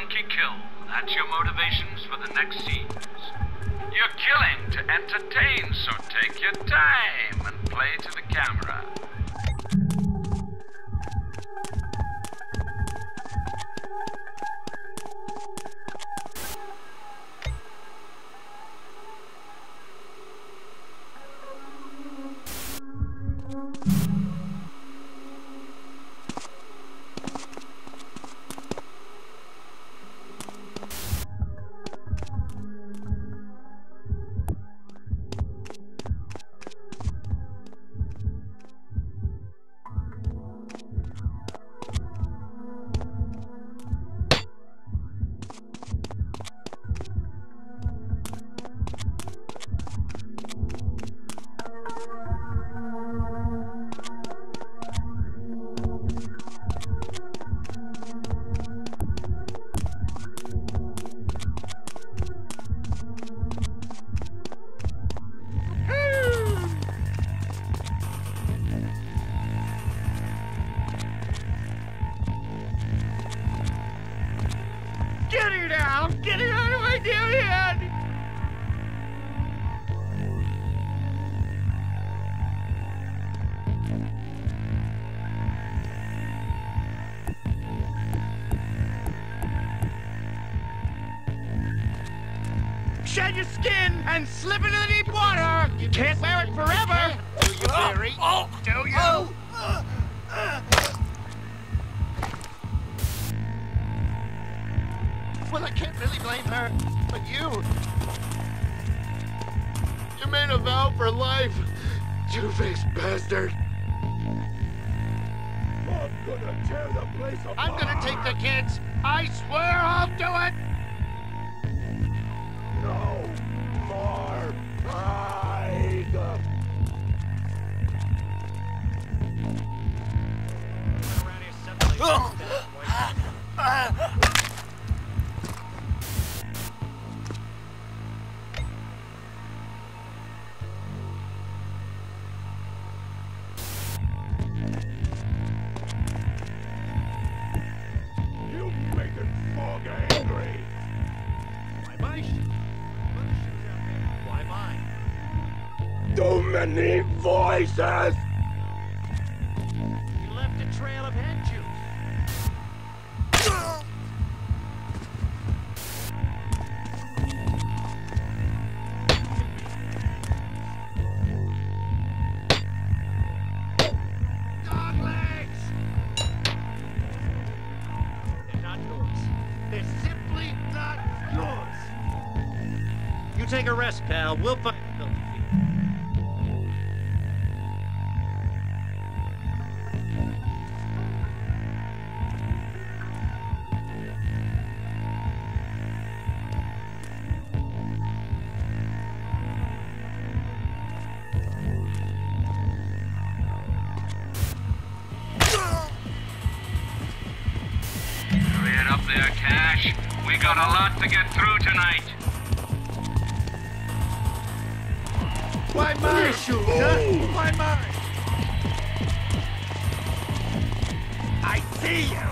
monkey kill. That's your motivations for the next scenes. You're killing to entertain, so take your time and play to the camera. Shed your skin and slip into the deep water. You can't wear it forever. Do you, Barry? Oh, do you? Oh. Well, I can't really blame her, but you made a vow for life, two-faced bastard. I'm gonna tear the place apart. I'm gonna take the kids. I swear I'll do it. Too many voices! You left a trail of hand juice. Dog legs! They're not yours. They're simply not yours. You take a rest, pal. We'll find... We got a lot to get through tonight. Why my shoes, huh? Why mine? I see you.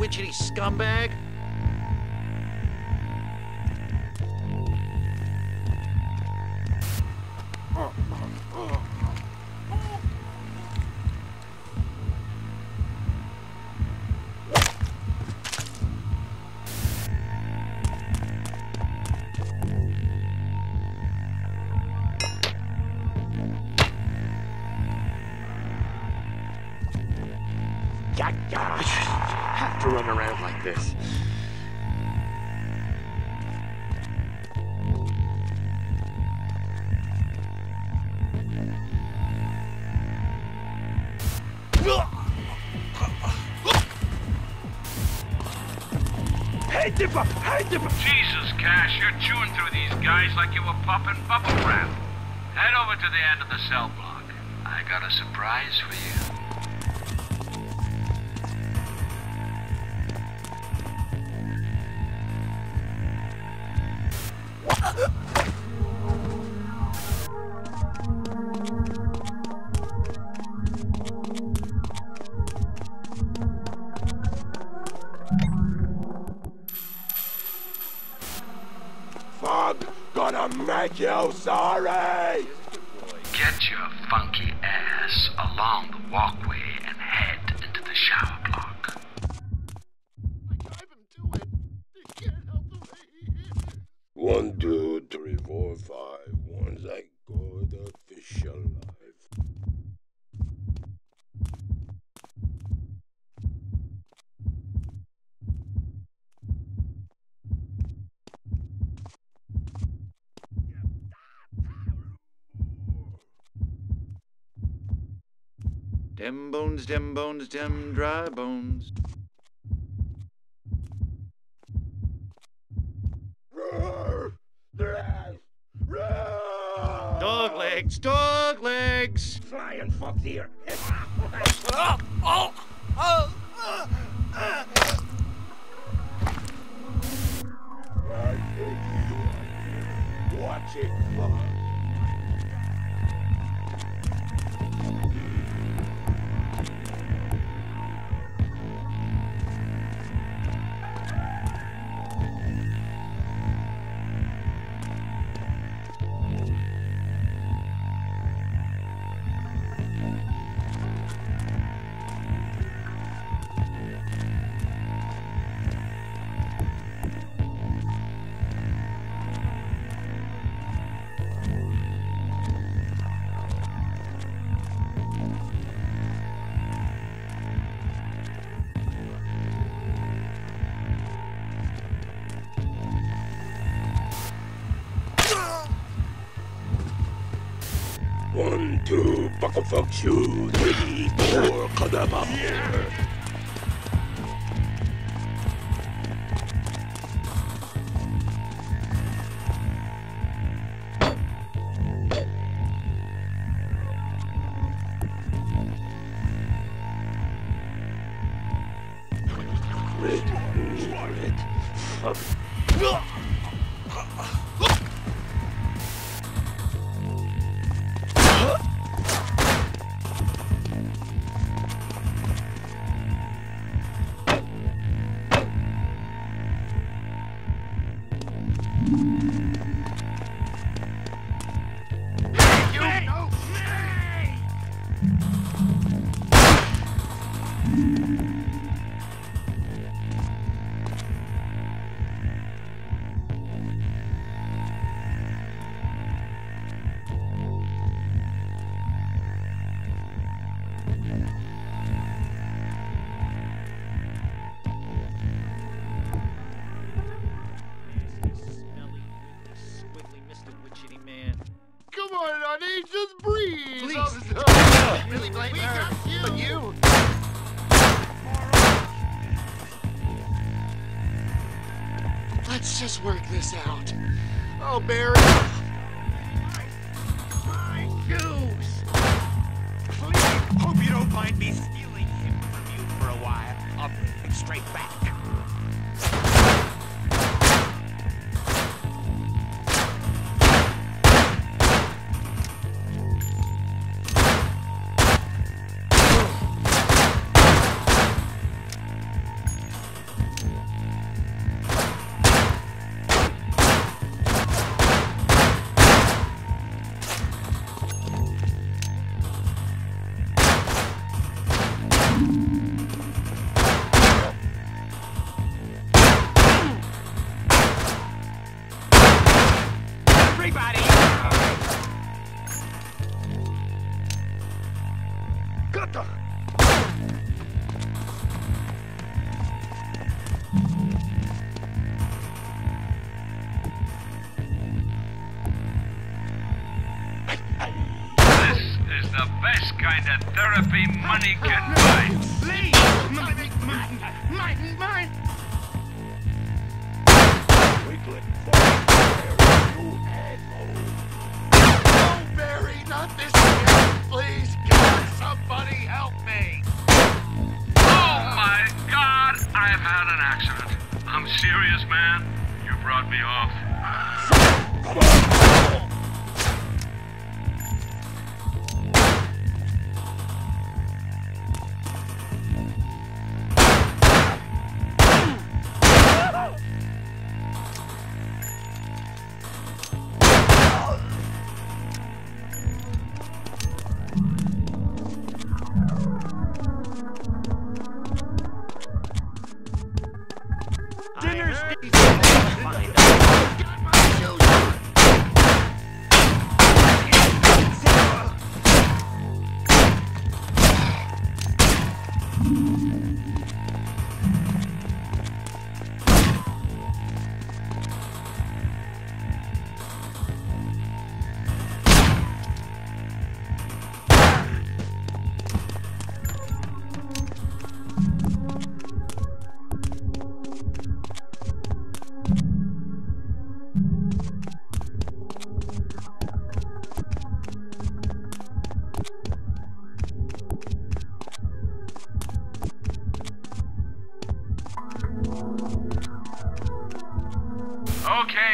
Widgety scumbag. Have to run around like this. Hey, Dipper! Hey, Dipper! Jesus, Cash, you're chewing through these guys like you were popping bubble wrap. Head over to the end of the cell block. I got a surprise for you. make you sorry! Get your funky ass along the walkway and head into the shower block. I drive him to it. They can't help the way he is. 1, 2, 3, 4, 5. Once I go, the fish alive. Dem bones, dem bones, dem dry bones. Dog legs, dog legs. Flying fuck here. Oh, oh, oh, watch it, fuck. Buckle fuck you, 3, 4, kadaba. Yeah. Just breathe! Please! I really blame her, but you! Let's just work this out. Oh, Barry! My shoes! Please! Hope you don't mind me stealing him from you for a while. I'll bring him straight back. Money can buy. Please! Mine! Wiggling for Barry, you asshole! No, Barry, not this again! Please, God, somebody help me! Oh my God! I've had an accident. I'm serious, man. You brought me off.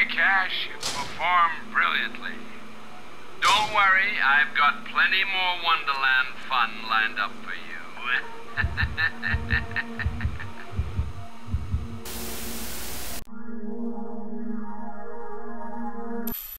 pay cash and perform brilliantly. Don't worry, I've got plenty more Wonderland fun lined up for you.